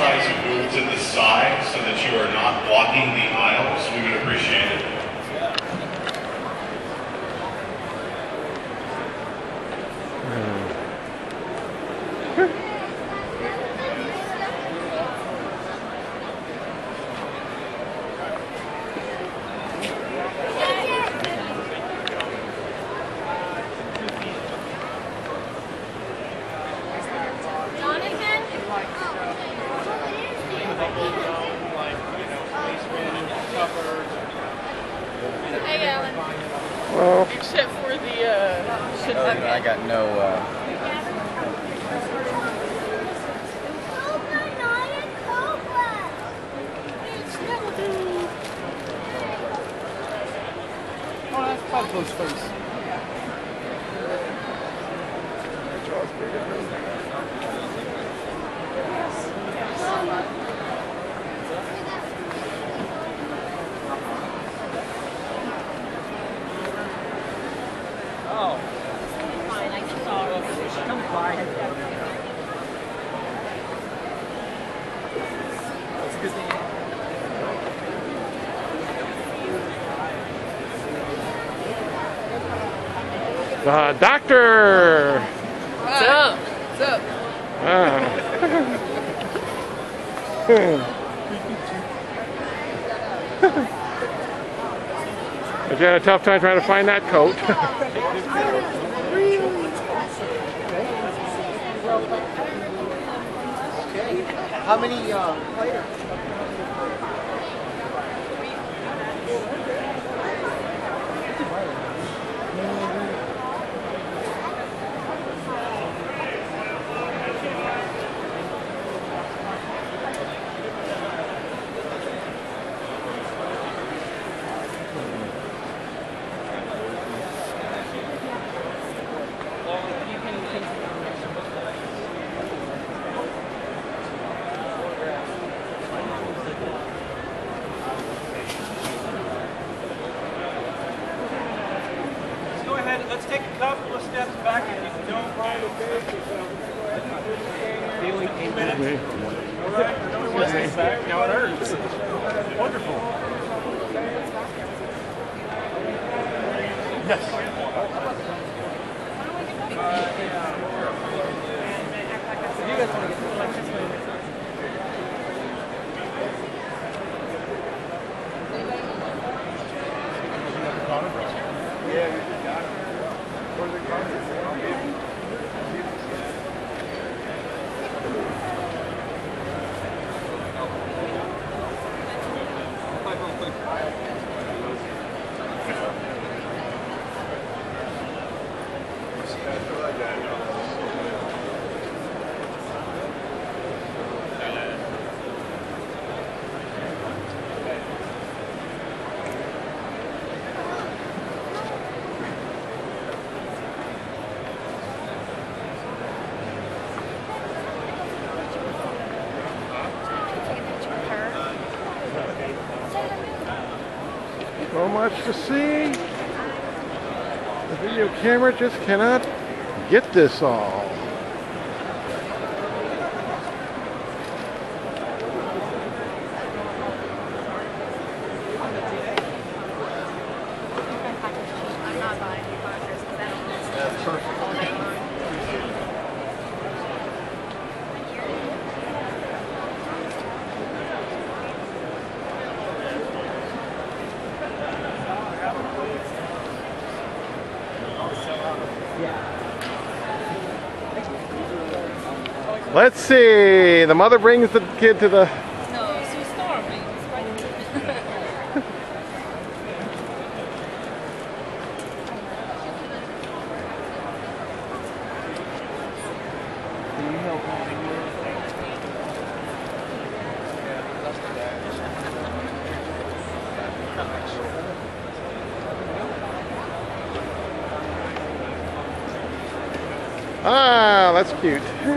tries to move to the side so that you are not blocking the aisles, we would appreciate it. Except for the okay. I got no oh, that's Pablo's face. The doctor! What's up? What's up? I had a tough time trying to find that coat. How many players? Let's take a couple of steps back and you can don't run the page yourself. Feeling 8 minutes. All right, no one stays back. Now it hurts. Wonderful. Yes. You guys want to get so much to see. The video camera just cannot get this all. Let's see, the mother brings the kid to the... No, it's a storm, it's right. Ah, that's cute. Oh.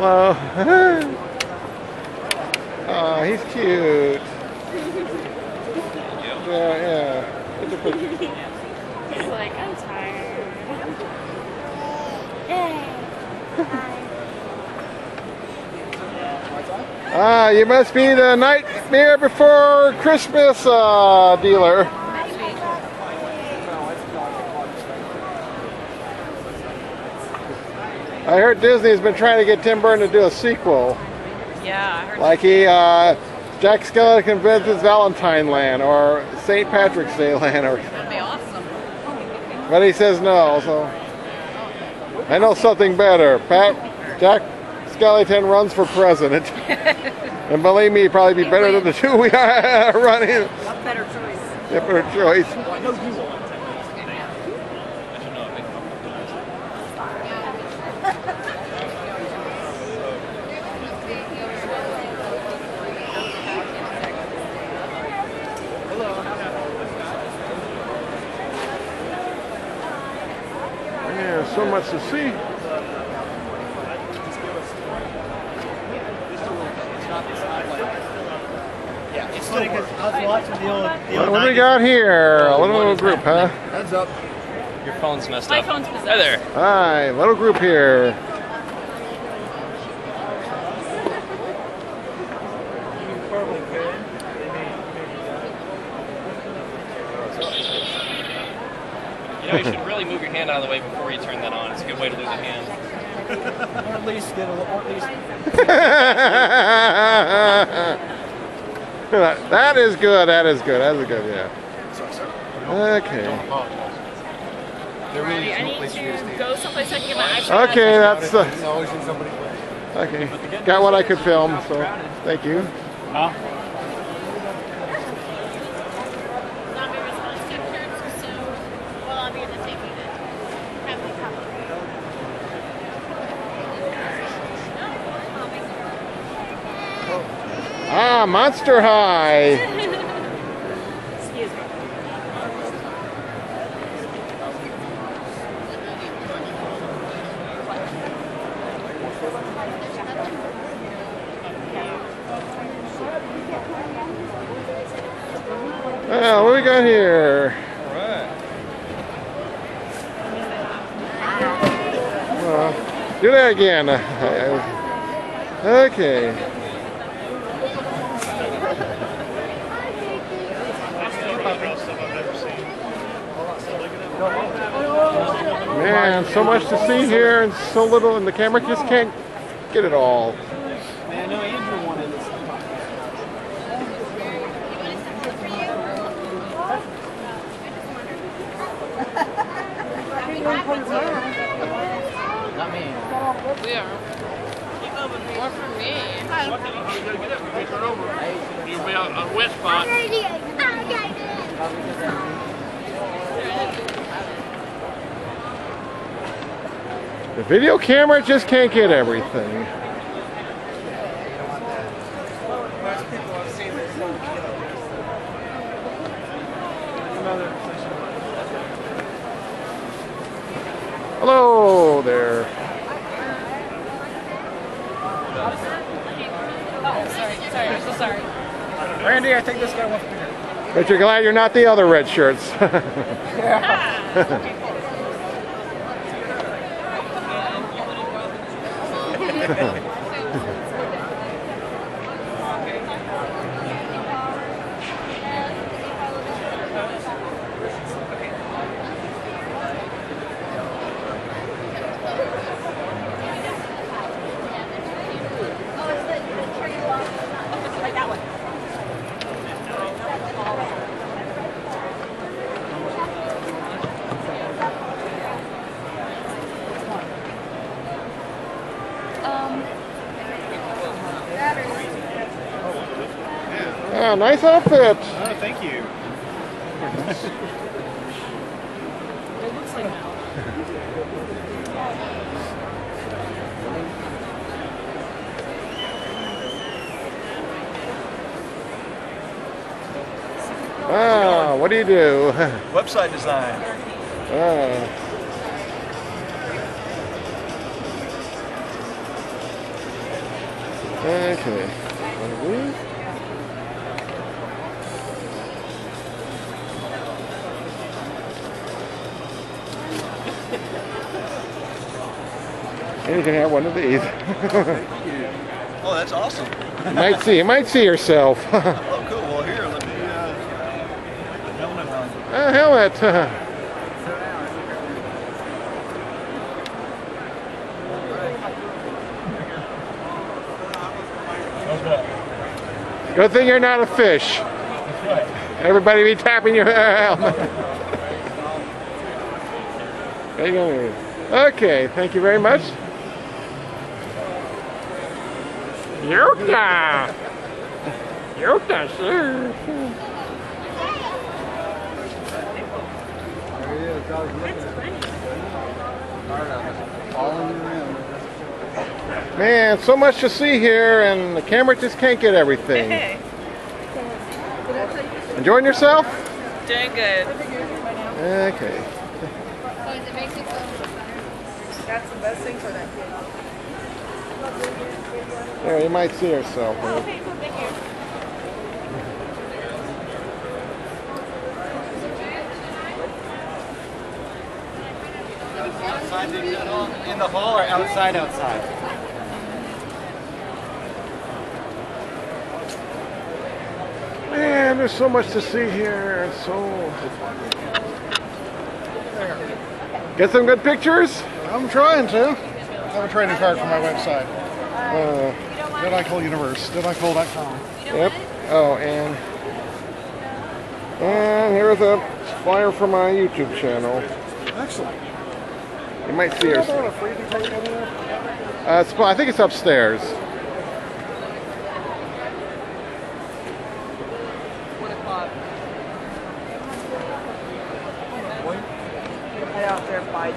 Hi. Hello. Oh, he's cute. Yeah. It's a picture. He's like, I'm tired. Hey. Hi. Ah, you must be the Nightmare Before Christmas dealer. I heard Disney's been trying to get Tim Burton to do a sequel. Yeah, I heard. Like he, Jack Skellington convinces Valentine Land or St. Patrick's Day Land. Or that'd be awesome. But he says no, so. I know something better. Jack Skellington runs for president. And believe me, he'd probably be better than the two we are running. What better choice? Yeah, better choice. Well, I know you want. So much to see. What do we got here? A little group, huh? Heads up. Your phone's messed up. My phone's possessed. Hi there. Hi, little group here. You should really move your hand out of the way before you turn that on. It's a good way to lose a hand. Or at least get a little. That is good. That is good. That is good. Yeah. Sorry. Okay. Don't apologize. There really is no place for you to stay. Go someplace I can get my iPad. Okay, that's. Okay. Got what I could film. So thank you. Huh? Ah, Monster High! Excuse me. Well, what do we got here? All right. Well, do that again. Okay. Man, so much to see here and so little, and the camera just can't get it all. Man, no, Andrew wanted this. Not me. Yeah. More for me. You turn over. You'll be out on wet spot. The video camera just can't get everything. Hello there. Oh, sorry, I'm so sorry. Randy, I think this guy wants to do. But you're glad you're not the other red shirts. Yeah. Yeah, nice outfit. Oh, thank you. It looks like that. Ah, what do you do? Website design. Ah. Okay. You can have one of these. Oh, that's awesome. you might see yourself. Oh, cool. Well, here, let me put the helmet on. A helmet. Good thing you're not a fish. Everybody be tapping your helmet. There you go. Okay, thank you very much. Utah! Utah, sir! Man, so much to see here, and the camera just can't get everything. Enjoying yourself? Doing good. Okay. Oh, does it make you feel better? That's the best thing for that kid. Yeah, you might see yourself. Right? Oh, okay, cool, thank you. Outside in the hall or outside? Man, there's so much to see here. So, get some good pictures? I'm trying to. I have a trading card for my website. DeadEyeCole.com. Yep. Oh, and here's a flyer for my YouTube channel. Excellent. You might see us. I think it's upstairs. I don't care if I do.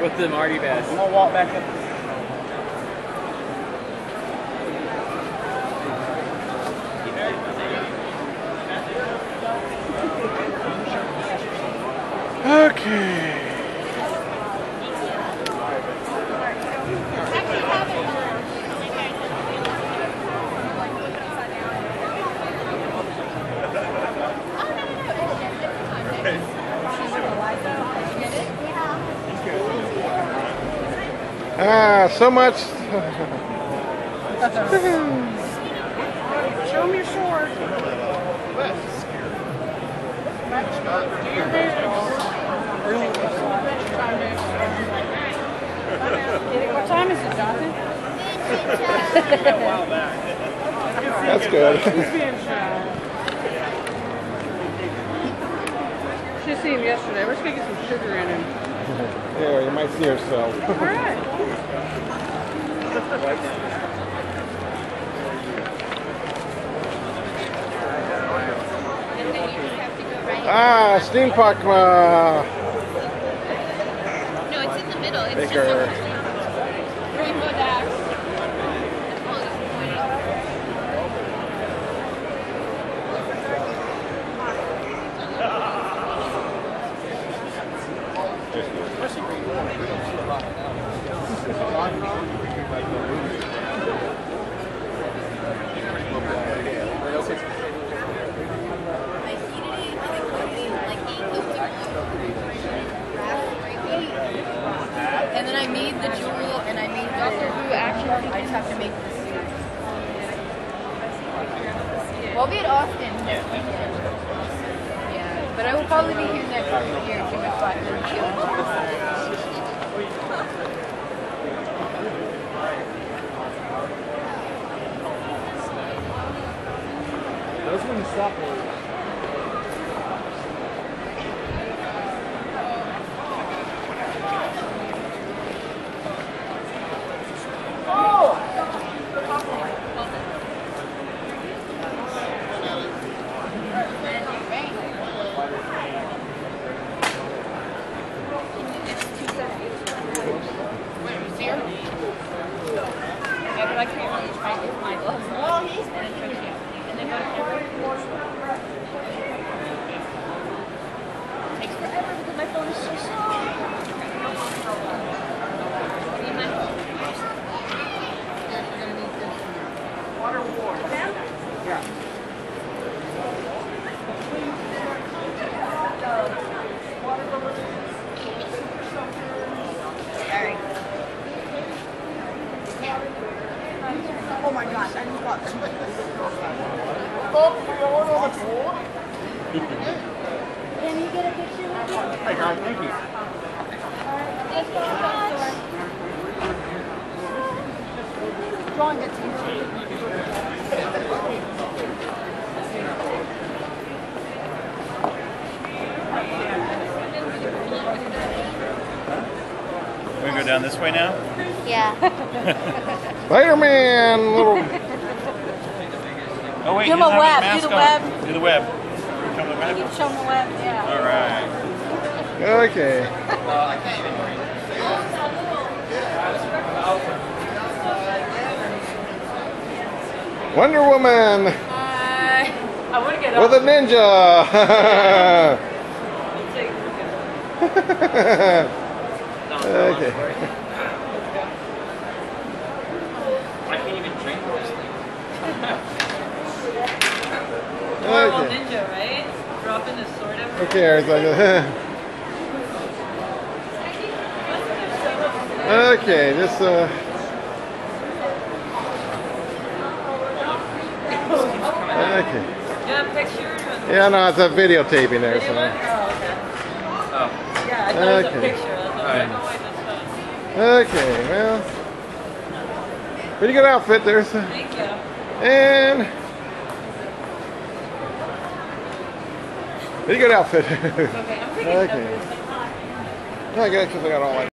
With the Marty Bass. I'm gonna walk back up. Okay. So much. Show me your sword. Do your moves. What time is it, Jonathan? That's good. She's being shy. She seen him yesterday. We're just going to get some sugar in him. There, you might see yourself. All right. Steam puck. No, it's in the middle. It's bigger. Just rainbow dash. And then I made the jewel and I made Doctor Who action. I just have to make the suit. We'll be at Austin next weekend. Yeah, but I will probably be here next year to the Black Shield. Those wouldn't stop me. Down this way now? Yeah. Spider-Man! Little... Oh wait, do the web, do the web. Do the web. Show the web? You can show the web, yeah. Alright. Okay. I can't even read it. Wonder Woman! I want to get up. With a ninja! Okay. I can't even drink this thing. Horrible ninja, right? Dropping the sword up. Who cares? Okay, this okay. You have a picture? Yeah, no, it's a videotaping there, so. Oh, okay. Oh. Yeah, I thought it was a picture. Okay, well, pretty good outfit there. So. Thank you. And pretty good outfit. Okay, I'm picking it up. I got it because I got all my.